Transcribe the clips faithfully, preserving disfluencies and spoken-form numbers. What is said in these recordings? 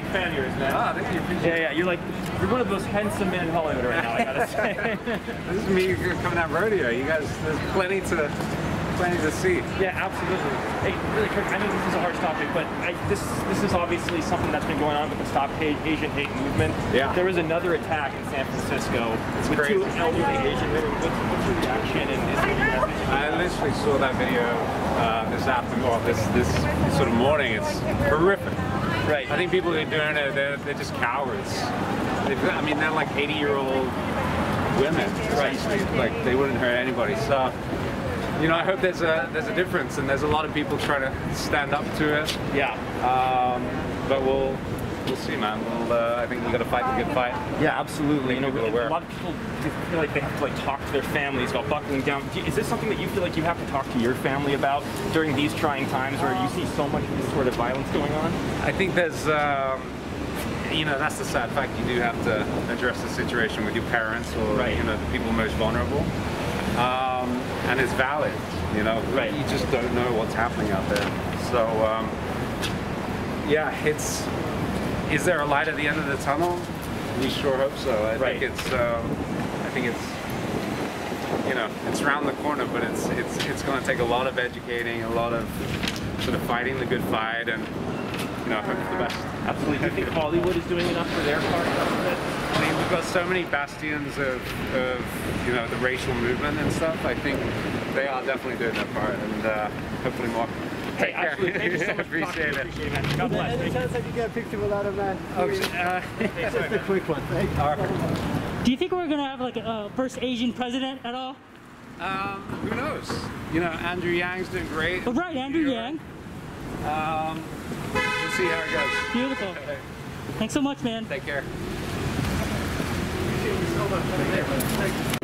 big fan of yours, man. Ah, thank you. Appreciate yeah, yeah. You're like, you're one of the most handsome men in Hollywood right now, I gotta say. This is me coming out rodeo. You guys, there's plenty to, plenty to see. Yeah, absolutely. Hey, really quick, I know this is a hard topic, but I, this this is obviously something that's been going on with the Stop Asian Hate movement. Yeah. There was another attack in San Francisco it's with crazy. two elderly Asian women. What's, what's your reaction? And is I literally saw that video uh, this afternoon, or this, this sort of morning. It's horrific. Right. I think people who are doing it, they're, they're just cowards. They've, I mean, they're like eighty-year-old women, essentially. Like, they wouldn't hurt anybody. So, you know, I hope there's a there's a difference, and there's a lot of people trying to stand up to it. Yeah. Um, but we'll we'll see, man. We'll, uh, I think we're gonna fight a good fight. Yeah, absolutely. You know, a lot of people feel like they have to like talk to their families about buckling down. Is this something that you feel like you have to talk to your family about during these trying times, where you see so much of this sort of violence going on? I think there's, um, you know, that's the sad fact. You do have to address the situation with your parents or right. you know the people most vulnerable, um, and it's valid. You know, right. you just don't know what's happening out there. So, um, yeah, it's. Is there a light at the end of the tunnel? We sure hope so. I right. think it's, um, I think it's, you know, it's round the corner, but it's it's it's going to take a lot of educating, a lot of sort of fighting the good fight, and you know, I hope for the best. Absolutely. Do you think Hollywood is doing enough for their part? I mean, we've got so many bastions of, of you know the racial movement and stuff. I think they are definitely doing their part, and uh, hopefully more. Hey, actually, thank you so much for talking. Appreciate it. Appreciate it. God bless. Any chance I could get a picture with that, man? Okay. Uh, just sorry, a man. quick one. Thank you. All right. Do you think we're going to have like a first Asian president at all? Um, who knows? You know, Andrew Yang's doing great. Oh, right, Andrew Yang. Um, we'll see how it goes. Beautiful. Okay. Thanks so much, man. Take care. Appreciate you so much. Thank you.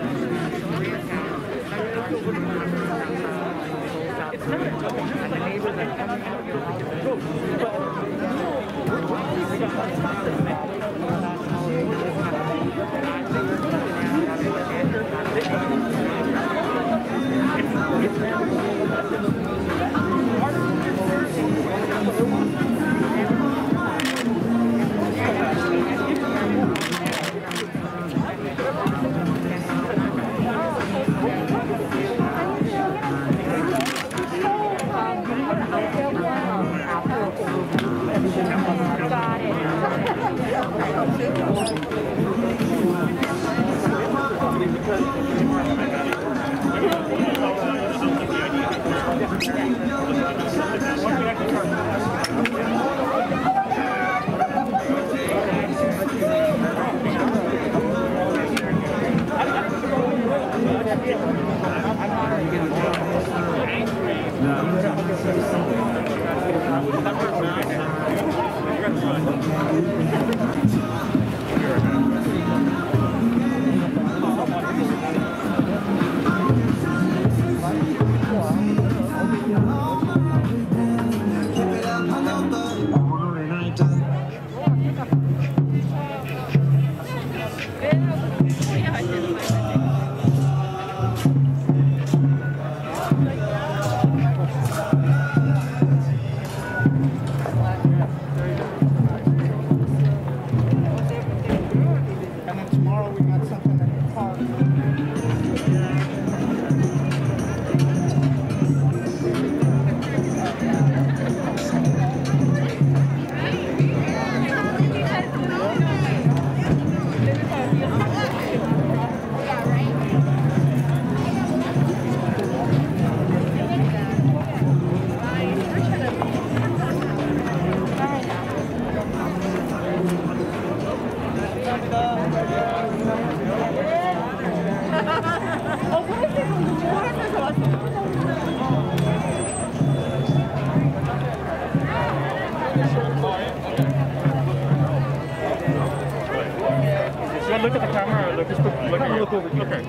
Look at the camera or look, just look, look, look over here. Okay.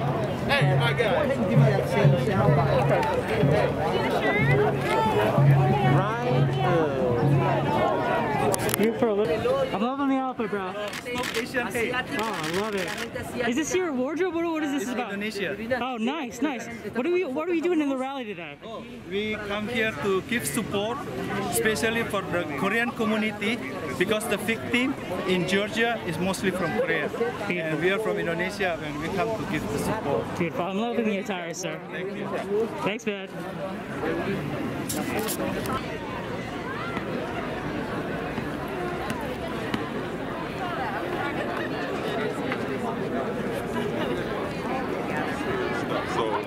Hey, my God. Give me that same sound bite. Okay. Right. Uh, You for a little. I'm loving the outfit, bro. Stop Asian Hate. Oh, I love it. Is this your wardrobe? What is this about? Indonesia. Oh, nice, nice. What are we? What are we doing in the rally today? Oh, we come here to give support, especially for the Korean community, because the victim in Georgia is mostly from Korea, and we are from Indonesia, and we come to give the support. Beautiful. I'm loving the attire, sir. Thank you. Thanks, man.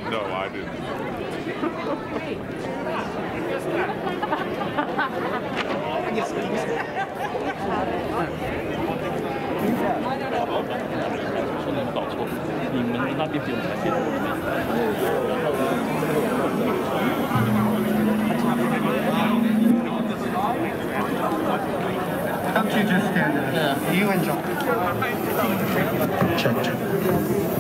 No, I didn't. Don't you just stand there? Yeah. You enjoy. Check, check.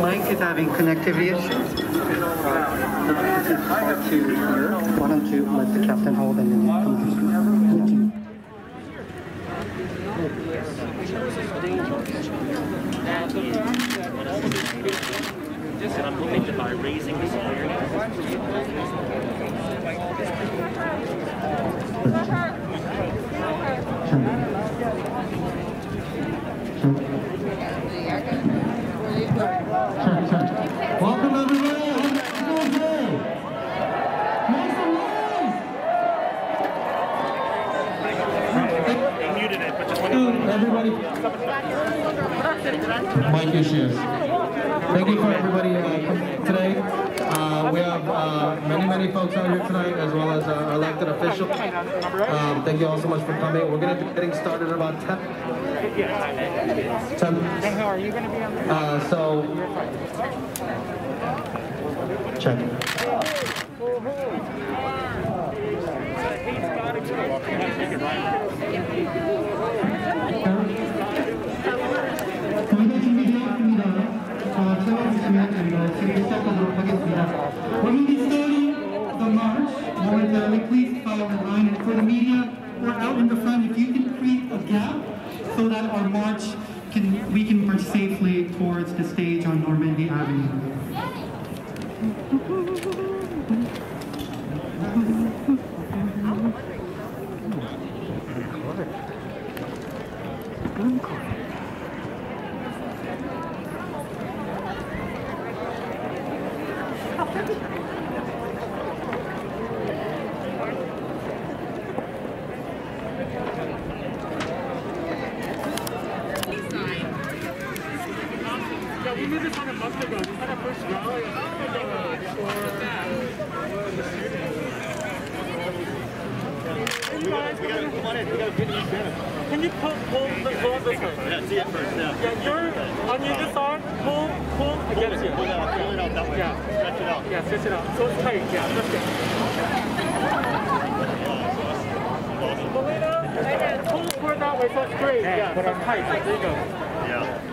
Mike is having connectivity issues. This is part two here. Why don't you let the captain hold and then come to by raising this everybody, Mike issues. Thank you for everybody uh, today. Uh, we have uh, many, many folks out here tonight, as well as our elected officials. Um, thank you all so much for coming. We're going to be getting started at about ten. ten. Uh, so, check it. When we starting the march, would please follow the line, and for the media, we're out in the front. If you can create a gap so that our march can, we can march safely towards the stage on Normandy Avenue. We did this on a month ago. We had our first rally for that. We gotta come on in. We gotta get you down. Can you pull, pull, pull this one? Yeah, see it first. Yeah. Yeah, you're on your this arm. Pull, pull against you. Pull it out. Pull it out that way. Yeah. Stretch it out. Yeah, stretch it out. So it's tight. Yeah, that's it. Pull it out and pull forward that way. So it's great. Yeah, but it's tight. So there you go. Yeah.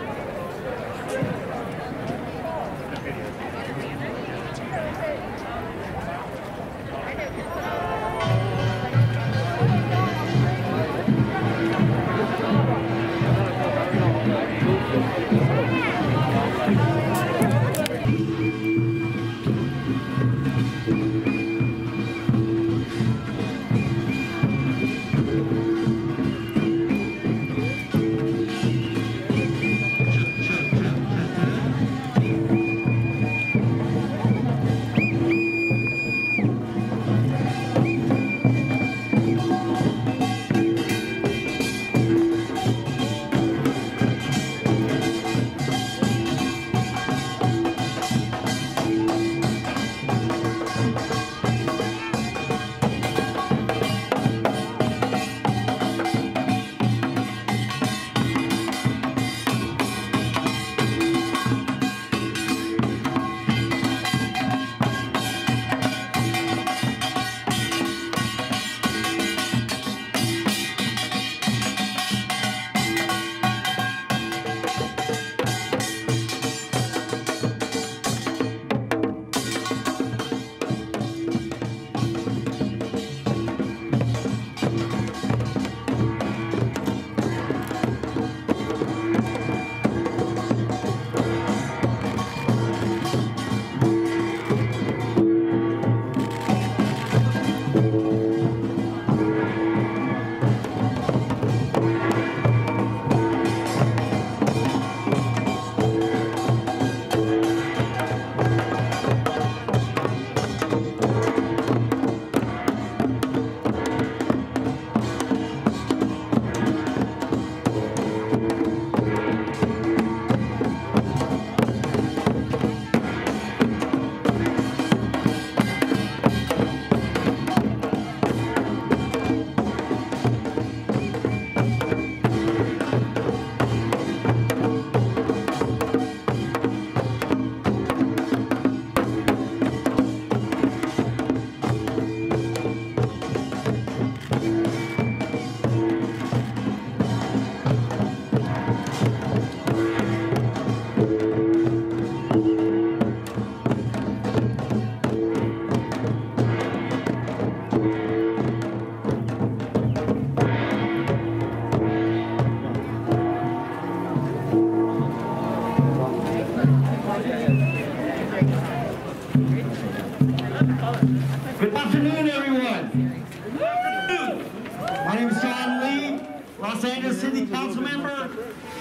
Orlando City Council member.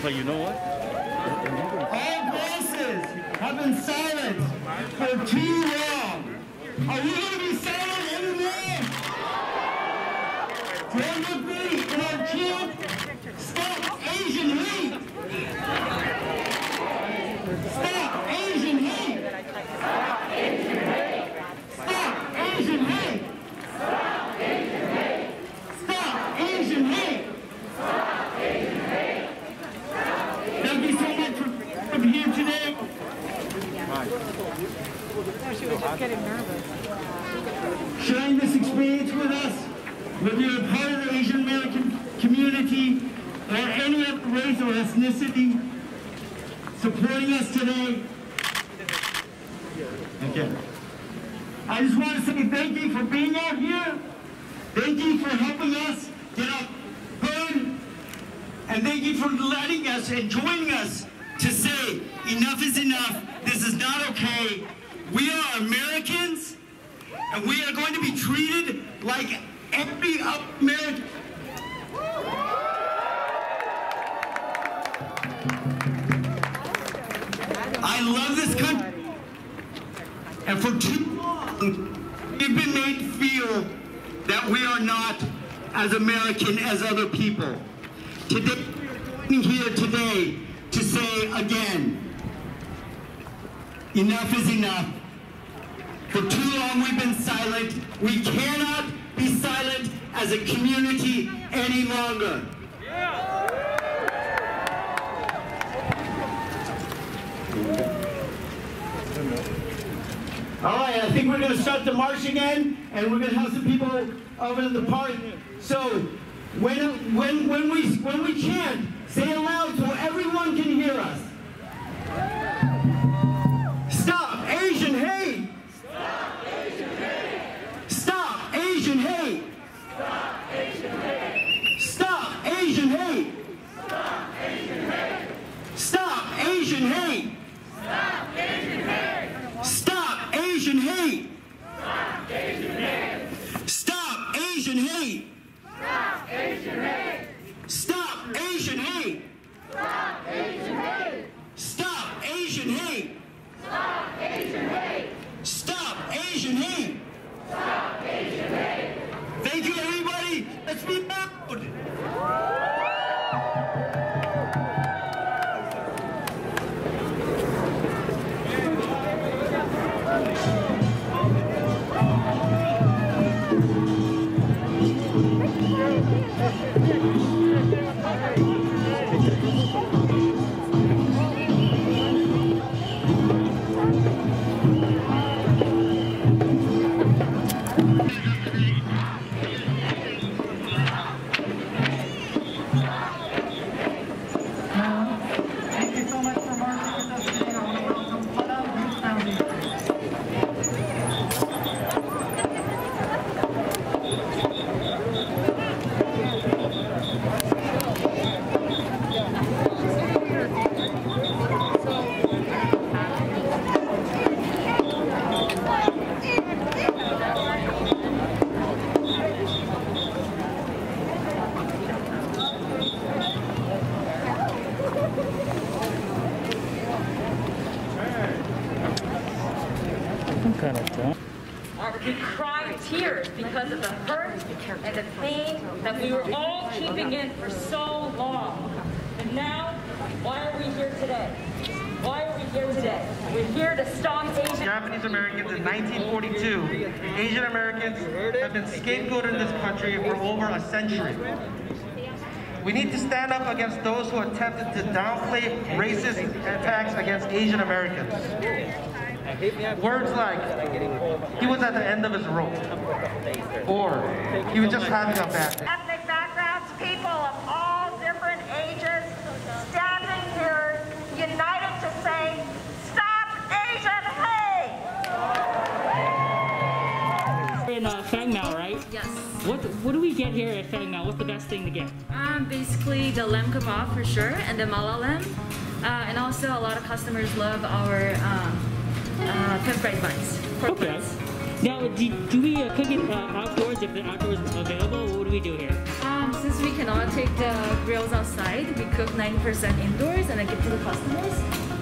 But you know what? All voices have been silent for too long. Are we going to be silent anymore? Join with me in our chant, Stop Asian Hate! Stop Asian Hate! Stop Asian Hate! Stop Asian Hate! Stop Asian Hate! Stop Asian Hate! Stop Asian Hate! Thank you so much for being here today. She was just getting nervous. Sharing this experience with us, whether you're a part of the Asian American community or any other race or ethnicity, supporting us today. Okay. I just want to say thank you for being out here. Thank you for helping us get up heard. And thank you for letting us and joining us to say enough is enough. This is not okay. We are Americans, and we are going to be treated like every American. I love this country, and for too long, we've been made feel that we are not as American as other people. Today, I'm here today to say again, enough is enough. For too long, we've been silent. We cannot be silent as a community any longer. All right, I think we're going to start the march again, and we're going to have some people over in the park. So when when when we when we chant, say it loud so everyone can hear us. Stop Asian hate! Stop Asian hate! Stop Asian hate! Stop Asian hate! Stop Asian hate! Stop Asian hate! Stop Asian hate! Stop Asian hate! Stop Asian hate! Stop Asian hate! Stop Asian hate! Stop Asian hate! Stop Asian hate! Stop Asian hate! Stop Asian hate! Stop Asian hate! Stop Asian hate! Stop Asian hate! Thank you, everybody. Let's be loud. Scapegoated in this country for over a century. We need to stand up against those who attempted to downplay racist attacks against Asian Americans. Words like, he was at the end of his rope, or he was just having a bad day. Ethnic backgrounds, people of all different ages, standing here, united to say, stop Asian hate! We're in uh, Fangmao, right? Yes. What what do we get here at Fangmao? What's the best thing to get? Um, basically the lamb kebab for sure, and the mala lamb, uh, and also a lot of customers love our um, uh, pep fried buns. Okay. Buns. Now, do, do we uh, cook it uh, outdoors? If the outdoors is available, what do we do here? Um, since we cannot take the grills outside, we cook ninety percent indoors and I give to the customers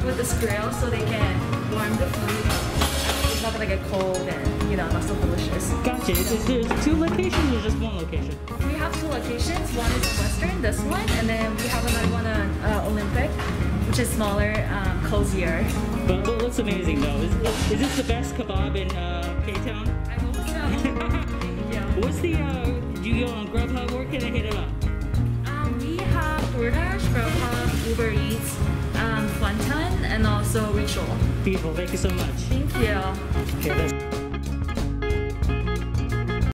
with this grill so they can warm the food up. It's not going to get cold and, you know, not so delicious. Gotcha. So, is there two locations or just one location? We have two locations. One is in Western, this one, and then we have another one on uh, Olympic, which is smaller, um, cozier. But, but looks amazing though. Is, is this the best kebab in uh, K-Town? I hope so. Yeah. What's the, uh, do you go on Grubhub? Where can I hit it up? Um, we have DoorDash, Grubhub, Uber Eats, um, Funtun, and also Ritual. Beautiful, thank you so much. Thank you. Okay, that's